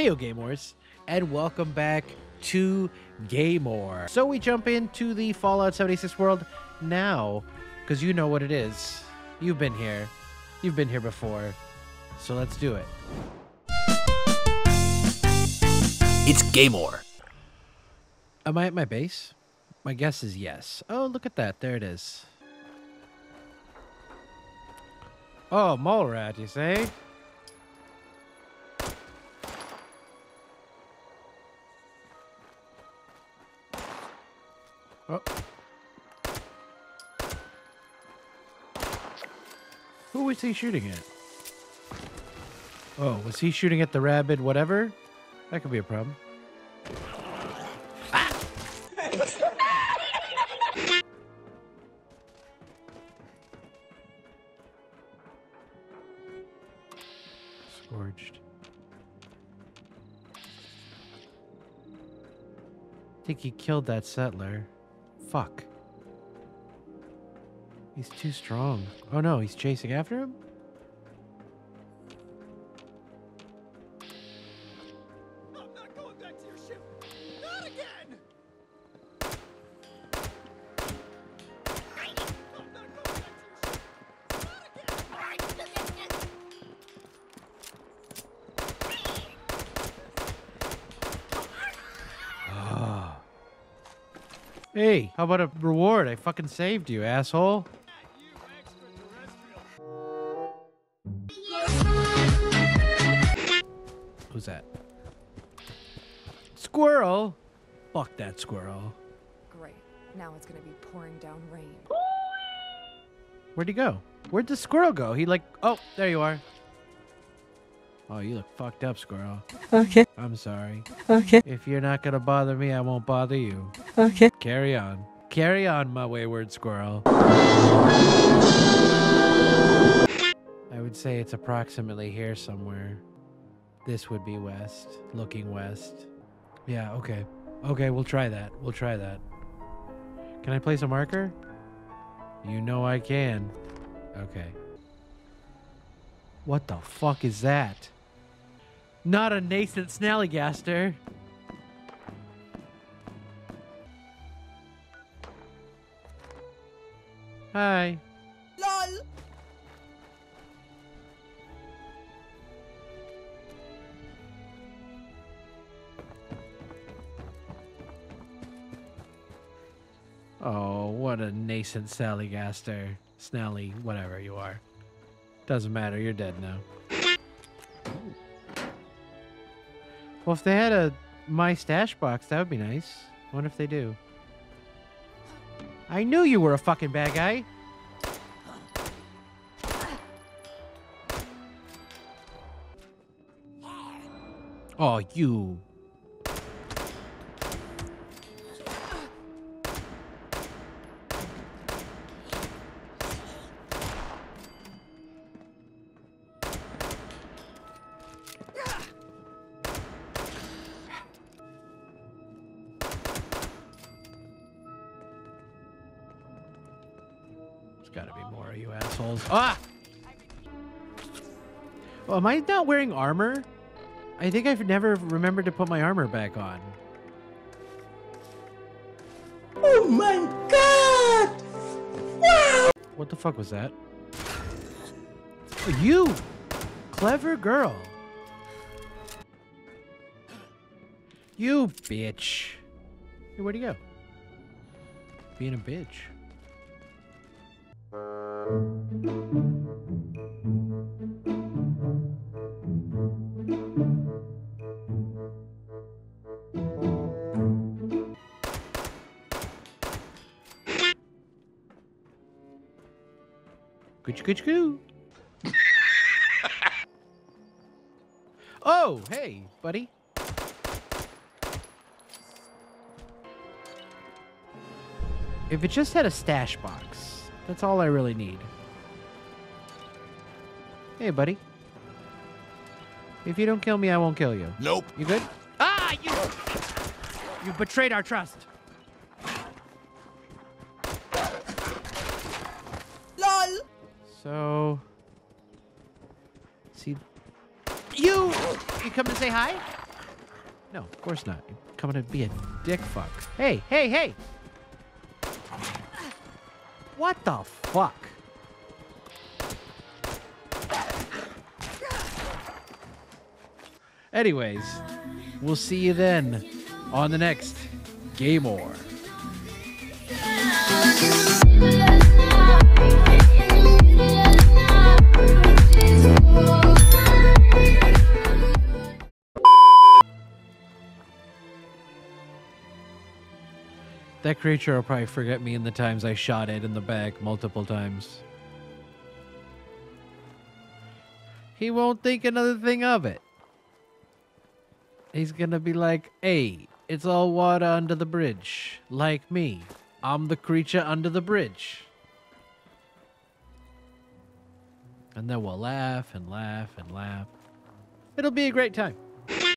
Heyo Gamors, and welcome back to Gamor. So we jump into the Fallout 76 world now, because you know what it is. You've been here. You've been here before. So let's do it. It's Gamor. Am I at my base? My guess is yes. Oh, look at that. There it is. Oh, mole rat, you say? Oh. Who was he shooting at? Oh, was he shooting at the rabid whatever? That could be a problem. Ah! Scorched. I think he killed that settler. Fuck. He's too strong. Oh no, he's chasing after him? I'm not going back to your ship. Not again. I'm not going back to your ship. Not again. Hey, how about a reward? I fucking saved you, asshole. Who's that? Squirrel? Fuck that squirrel. Great. Now it's gonna be pouring down rain. Where'd he go? Where'd the squirrel go? He like... Oh, there you are. Oh, you look fucked up, squirrel. Okay. I'm sorry. Okay. If you're not gonna bother me, I won't bother you. Okay. Carry on. Carry on, my wayward squirrel. I would say it's approximately here somewhere. This would be west. Looking west. Yeah, okay. Okay, we'll try that. We'll try that. Can I place a marker? You know I can. Okay. What the fuck is that? Not a nascent Snallygaster. Hi. LOL. Oh, what a nascent Snallygaster. Snally, whatever you are. Doesn't matter, you're dead now. Well, if they had a My Stashbox, that would be nice. I wonder if they do. I knew you were a fucking bad guy. Oh, you. Gotta be more, you assholes. Ah! Well, am I not wearing armor? I think I've never remembered to put my armor back on. Oh my god! Wow! What the fuck was that? You! Clever girl! You bitch! Hey, where'd he go? Being a bitch. Gooch. Oh, hey, buddy. If it just had a stash box. That's all I really need. Hey, buddy. If you don't kill me, I won't kill you. Nope. You good? Ah, you! You betrayed our trust. LOL! So... See... You! You come to say hi? No, of course not. You're coming to be a dick fuck. Hey, hey, hey! What the fuck? Anyways, we'll see you then on the next Gamor. That creature will probably forget me in the times I shot it in the back multiple times. He won't think another thing of it. He's gonna be like, hey, it's all water under the bridge. Like me. I'm the creature under the bridge. And then we'll laugh and laugh and laugh. It'll be a great time.